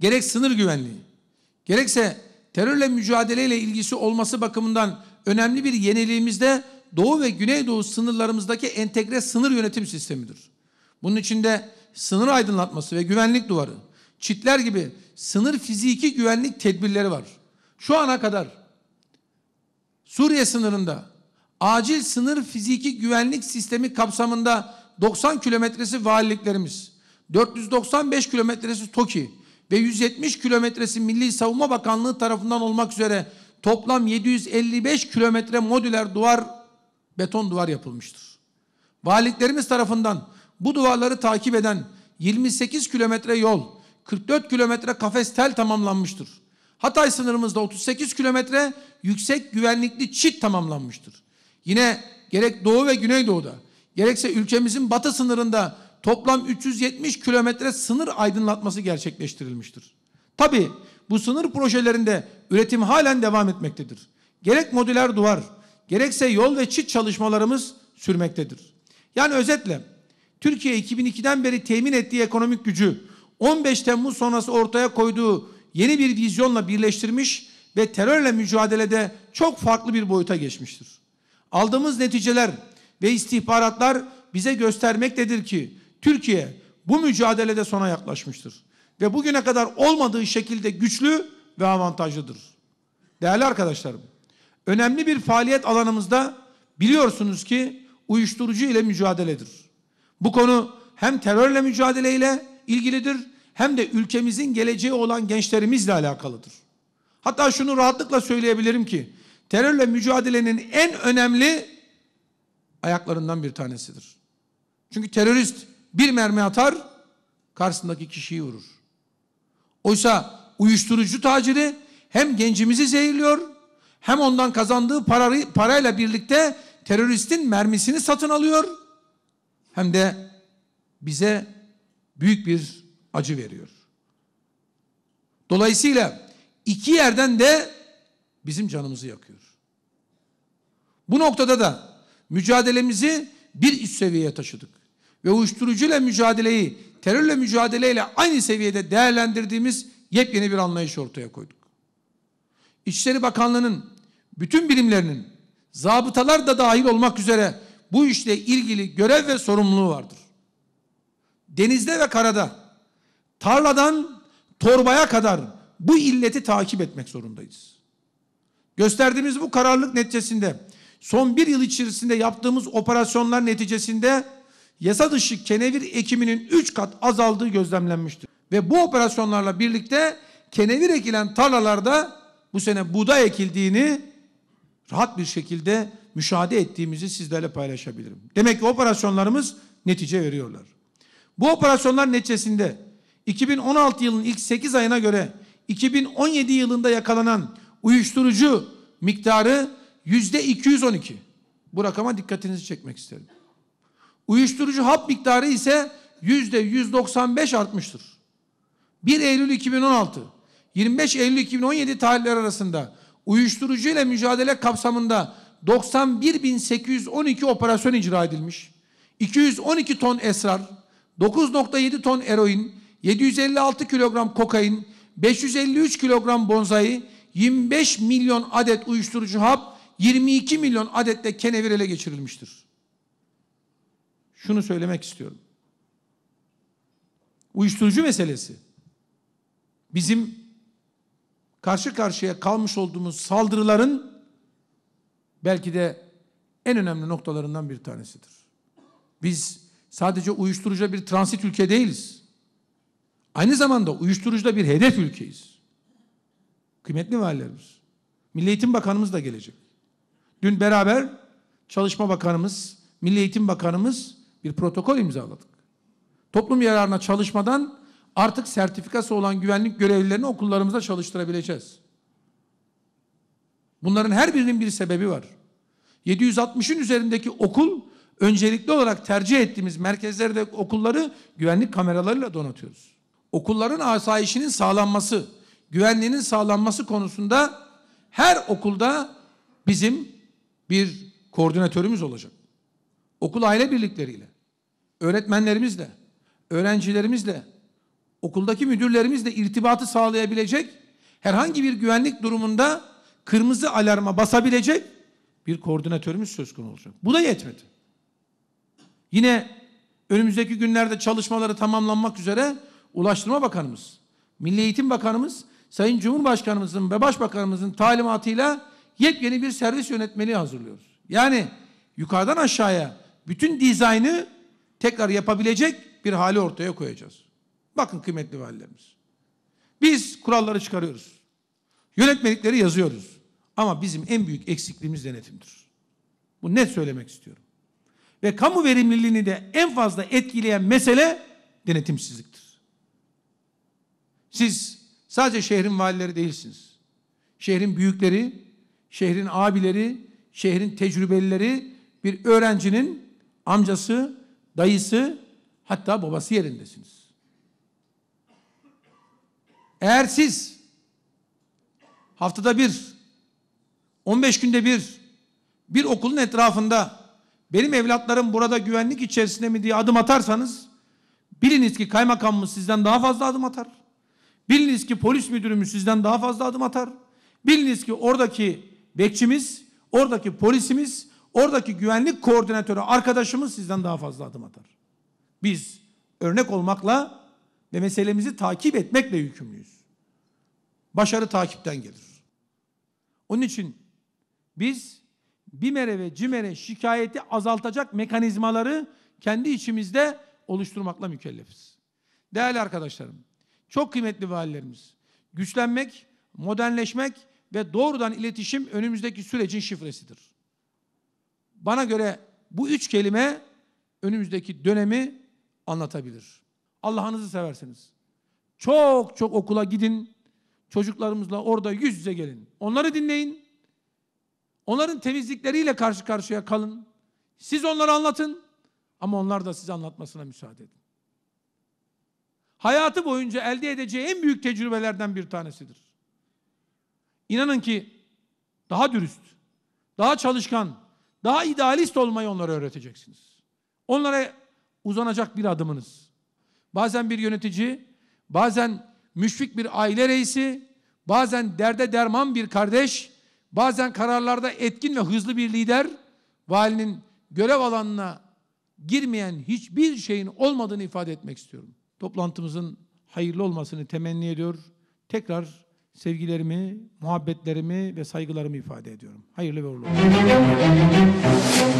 gerek sınır güvenliği, gerekse terörle mücadeleyle ilgisi olması bakımından önemli bir yeniliğimizde Doğu ve Güneydoğu sınırlarımızdaki entegre sınır yönetim sistemidir. Bunun içinde sınır aydınlatması ve güvenlik duvarı, çitler gibi sınır fiziki güvenlik tedbirleri var. Şu ana kadar Suriye sınırında acil sınır fiziki güvenlik sistemi kapsamında 90 kilometresi valiliklerimiz, 495 kilometresi TOKİ ve 170 kilometresi Milli Savunma Bakanlığı tarafından olmak üzere toplam 755 kilometre modüler duvar, beton duvar yapılmıştır. Valiliklerimiz tarafından bu duvarları takip eden 28 kilometre yol, 44 kilometre kafes tel tamamlanmıştır. Hatay sınırımızda 38 kilometre yüksek güvenlikli çit tamamlanmıştır. Yine gerek Doğu ve Güneydoğu'da, gerekse ülkemizin batı sınırında toplam 370 kilometre sınır aydınlatması gerçekleştirilmiştir. Tabii bu sınır projelerinde üretim halen devam etmektedir. Gerek modüler duvar, gerekse yol ve çit çalışmalarımız sürmektedir. Yani özetle Türkiye 2002'den beri temin ettiği ekonomik gücü 15 Temmuz sonrası ortaya koyduğu yeni bir vizyonla birleştirmiş ve terörle mücadelede çok farklı bir boyuta geçmiştir. Aldığımız neticeler ve istihbaratlar bize göstermektedir ki Türkiye bu mücadelede sona yaklaşmıştır. Ve bugüne kadar olmadığı şekilde güçlü ve avantajlıdır. Değerli arkadaşlarım, önemli bir faaliyet alanımızda biliyorsunuz ki uyuşturucu ile mücadeledir. Bu konu hem terörle mücadele ile ilgilidir hem de ülkemizin geleceği olan gençlerimizle alakalıdır. Hatta şunu rahatlıkla söyleyebilirim ki terörle mücadelenin en önemli ayaklarından bir tanesidir. Çünkü terörist bir mermi atar, karşısındaki kişiyi vurur. Oysa uyuşturucu taciri hem gencimizi zehirliyor, hem ondan kazandığı parayla birlikte teröristin mermisini satın alıyor, hem de bize büyük bir acı veriyor. Dolayısıyla iki yerden de bizim canımızı yakıyor. Bu noktada da mücadelemizi bir üst seviyeye taşıdık. Ve uyuşturucuyla mücadeleyi terörle mücadeleyle aynı seviyede değerlendirdiğimiz yepyeni bir anlayış ortaya koyduk. İçişleri Bakanlığı'nın bütün birimlerinin, zabıtalar da dahil olmak üzere bu işle ilgili görev ve sorumluluğu vardır. Denizde ve karada, tarladan torbaya kadar bu illeti takip etmek zorundayız. Gösterdiğimiz bu kararlılık neticesinde son bir yıl içerisinde yaptığımız operasyonlar neticesinde yasa dışı kenevir ekiminin 3 kat azaldığı gözlemlenmiştir. Ve bu operasyonlarla birlikte kenevir ekilen tarlalarda bu sene buğday ekildiğini rahat bir şekilde müşahede ettiğimizi sizlerle paylaşabilirim. Demek ki operasyonlarımız netice veriyorlar. Bu operasyonlar neticesinde 2016 yılının ilk 8 ayına göre 2017 yılında yakalanan uyuşturucu miktarı %212. Bu rakama dikkatinizi çekmek isterim. Uyuşturucu hap miktarı ise %195 artmıştır. 1 Eylül 2016, 25 Eylül 2017 tarihleri arasında uyuşturucu ile mücadele kapsamında 91.812 operasyon icra edilmiş, 212 ton esrar, 9.7 ton eroin, 756 kilogram kokain, 553 kilogram bonzai, 25 milyon adet uyuşturucu hap, 22 milyon adet de kenevir ele geçirilmiştir. Şunu söylemek istiyorum. Uyuşturucu meselesi bizim karşı karşıya kalmış olduğumuz saldırıların belki de en önemli noktalarından bir tanesidir. Biz sadece uyuşturucuda bir transit ülke değiliz. Aynı zamanda uyuşturucuda bir hedef ülkeyiz. Kıymetli valilerimiz, Milli Eğitim Bakanımız da gelecek. Dün beraber Çalışma Bakanımız, Milli Eğitim Bakanımız bir protokol imzaladık. Toplum yararına çalışmadan artık sertifikası olan güvenlik görevlilerini okullarımızda çalıştırabileceğiz. Bunların her birinin bir sebebi var. 760'ın üzerindeki okul, öncelikli olarak tercih ettiğimiz merkezlerdeki okulları güvenlik kameralarıyla donatıyoruz. Okulların asayişinin sağlanması, güvenliğinin sağlanması konusunda her okulda bizim bir koordinatörümüz olacak. Okul aile birlikleriyle, öğretmenlerimizle, öğrencilerimizle, okuldaki müdürlerimizle irtibatı sağlayabilecek, herhangi bir güvenlik durumunda kırmızı alarma basabilecek bir koordinatörümüz söz konusu olacak. Bu da yetmedi. Yine önümüzdeki günlerde çalışmaları tamamlanmak üzere Ulaştırma Bakanımız, Milli Eğitim Bakanımız, Sayın Cumhurbaşkanımızın ve Başbakanımızın talimatıyla yepyeni bir servis yönetmeliği hazırlıyoruz. Yani yukarıdan aşağıya bütün dizaynı tekrar yapabilecek bir hali ortaya koyacağız. Bakın kıymetli valilerimiz, biz kuralları çıkarıyoruz, yönetmelikleri yazıyoruz. Ama bizim en büyük eksikliğimiz denetimdir. Bunu net söylemek istiyorum. Ve kamu verimliliğini de en fazla etkileyen mesele denetimsizliktir. Siz sadece şehrin valileri değilsiniz. Şehrin büyükleri, şehrin abileri, şehrin tecrübelileri, bir öğrencinin amcası, dayısı, hatta babası yerindesiniz. Eğer siz haftada bir, 15 günde bir okulun etrafında benim evlatlarım burada güvenlik içerisinde mi diye adım atarsanız, biliniz ki kaymakamımız sizden daha fazla adım atar. Biliniz ki polis müdürümüz sizden daha fazla adım atar. Biliniz ki oradaki bekçimiz, oradaki polisimiz, oradaki güvenlik koordinatörü arkadaşımız sizden daha fazla adım atar. Biz örnek olmakla ve meselemizi takip etmekle yükümlüyüz. Başarı takipten gelir. Onun için biz BİMER'e ve CİMER'e şikayeti azaltacak mekanizmaları kendi içimizde oluşturmakla mükellefiz. Değerli arkadaşlarım, çok kıymetli valilerimiz, güçlenmek, modernleşmek ve doğrudan iletişim önümüzdeki sürecin şifresidir. Bana göre bu üç kelime önümüzdeki dönemi anlatabilir. Allah'ınızı seversiniz. Çok çok okula gidin, çocuklarımızla orada yüz yüze gelin. Onları dinleyin. Onların temizlikleriyle karşı karşıya kalın. Siz onları anlatın ama onlar da size anlatmasına müsaade edin. Hayatı boyunca elde edeceği en büyük tecrübelerden bir tanesidir. İnanın ki daha dürüst, daha çalışkan, daha idealist olmayı onlara öğreteceksiniz. Onlara uzanacak bir adımınız. Bazen bir yönetici, bazen müşfik bir aile reisi, bazen derde derman bir kardeş, bazen kararlarda etkin ve hızlı bir lider, valinin görev alanına girmeyen hiçbir şeyin olmadığını ifade etmek istiyorum. Toplantımızın hayırlı olmasını temenni ediyor. Tekrar sevgilerimi, muhabbetlerimi ve saygılarımı ifade ediyorum. Hayırlı ve uğurlu olsun.